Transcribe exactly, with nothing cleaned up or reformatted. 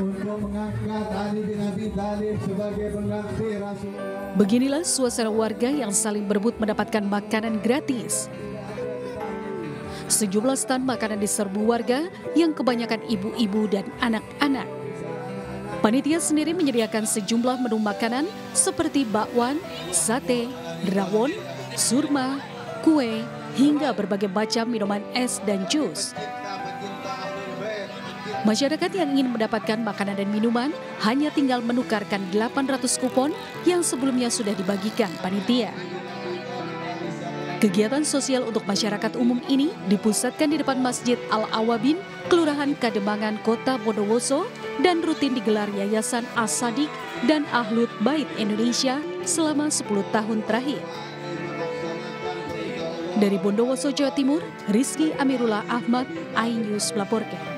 untuk mengangkat Ali bin Abi Thalib sebagai pengganti Rasulullah. Beginilah suasana warga yang saling berebut mendapatkan makanan gratis. Sejumlah stan makanan diserbu warga yang kebanyakan ibu-ibu dan anak-anak. Panitia sendiri menyediakan sejumlah menu makanan seperti bakwan, sate, rawon, surma, kue, hingga berbagai macam minuman es dan jus. Masyarakat yang ingin mendapatkan makanan dan minuman hanya tinggal menukarkan delapan ratus kupon yang sebelumnya sudah dibagikan panitia. Kegiatan sosial untuk masyarakat umum ini dipusatkan di depan Masjid Al Awabin, Kelurahan Kademangan, Kota Bondowoso, dan rutin digelar Yayasan As-Shadiq dan Ahlul Bait Indonesia selama sepuluh tahun terakhir. Dari Bondowoso, Jawa Timur, Rizki Amirullah Ahmad, iNews melaporkan.